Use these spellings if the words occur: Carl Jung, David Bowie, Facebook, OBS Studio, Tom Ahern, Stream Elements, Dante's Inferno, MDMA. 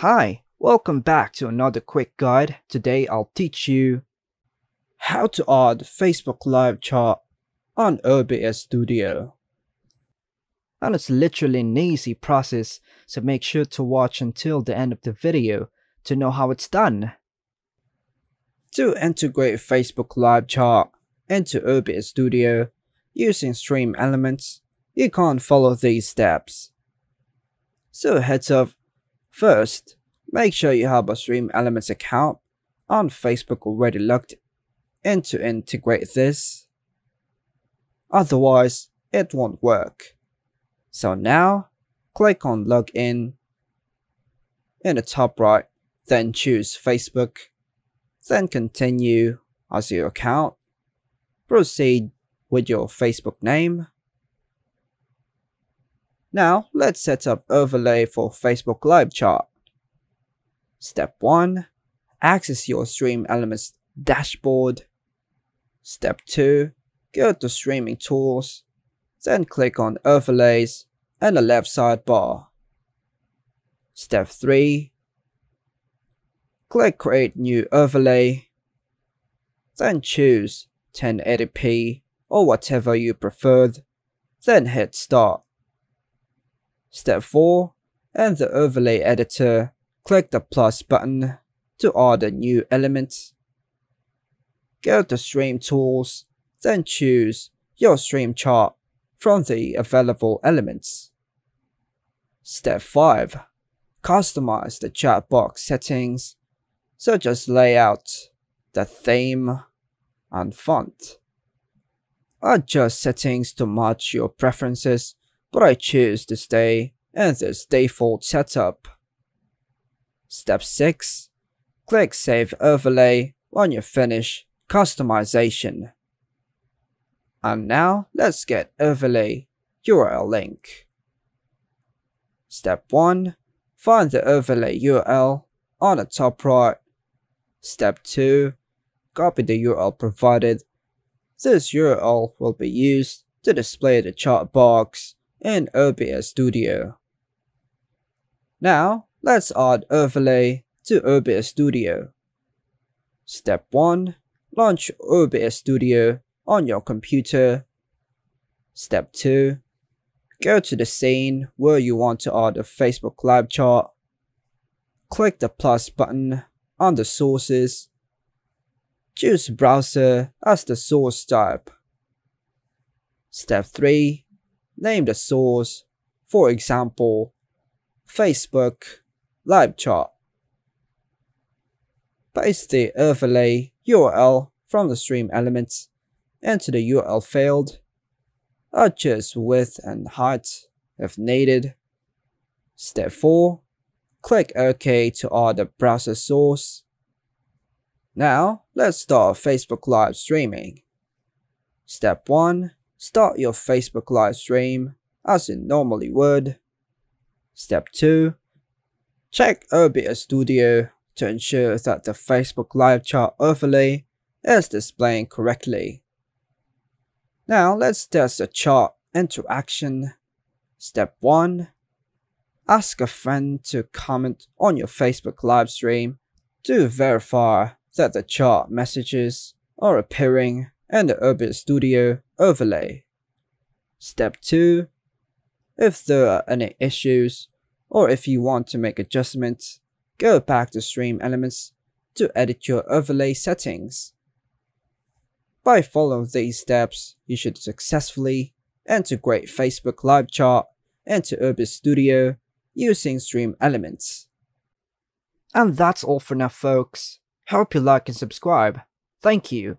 Hi, welcome back to another quick guide. Today I'll teach you how to add Facebook Live Chat on OBS Studio. And it's literally an easy process, so make sure to watch until the end of the video to know how it's done. To integrate Facebook Live Chat into OBS Studio using Stream Elements, you can't follow these steps. So heads up, first, make sure you have a Stream Elements account on Facebook already logged in to integrate this. Otherwise, it won't work. So now, click on Log in the top right, then choose Facebook, then continue as your account. Proceed with your Facebook name. Now, let's set up overlay for Facebook Live Chat. Step 1. Access your Stream Elements dashboard. Step 2. Go to Streaming Tools, then click on Overlays and the left sidebar. Step 3. Click Create New Overlay, then choose 1080p or whatever you preferred, then hit Start. Step 4, in the overlay editor, click the plus button to add a new element. Go to Stream Tools, then choose your stream chart from the available elements. Step 5, customize the chat box settings, such as layout, the theme, and font. Adjust settings to match your preferences, but I choose to stay in this default setup. Step 6. Click Save Overlay when you finish customization. And now let's get overlay URL link. Step 1. Find the overlay URL on the top right. Step 2. Copy the URL provided. This URL will be used to display the chat box in OBS Studio. Now, let's add overlay to OBS Studio. Step 1. Launch OBS Studio on your computer. Step 2. Go to the scene where you want to add a Facebook Live Chat. Click the plus button under Sources. Choose Browser as the source type. Step 3. Name the source, for example, Facebook Live Chat. Paste the overlay URL from the Stream Elements into the URL field. Adjust width and height if needed. Step 4. Click OK to add the browser source. Now, let's start Facebook Live streaming. Step 1. Start your Facebook live stream as it normally would. Step 2. Check OBS Studio to ensure that the Facebook Live Chat overlay is displaying correctly. Now let's test the chat interaction. Step 1. Ask a friend to comment on your Facebook live stream to verify that the chat messages are appearing and the OBS Studio overlay. Step 2. If there are any issues, or if you want to make adjustments, go back to Stream Elements to edit your overlay settings. By following these steps, you should successfully integrate Facebook Live Chat into OBS Studio using Stream Elements. And that's all for now, folks. Hope you like and subscribe. Thank you.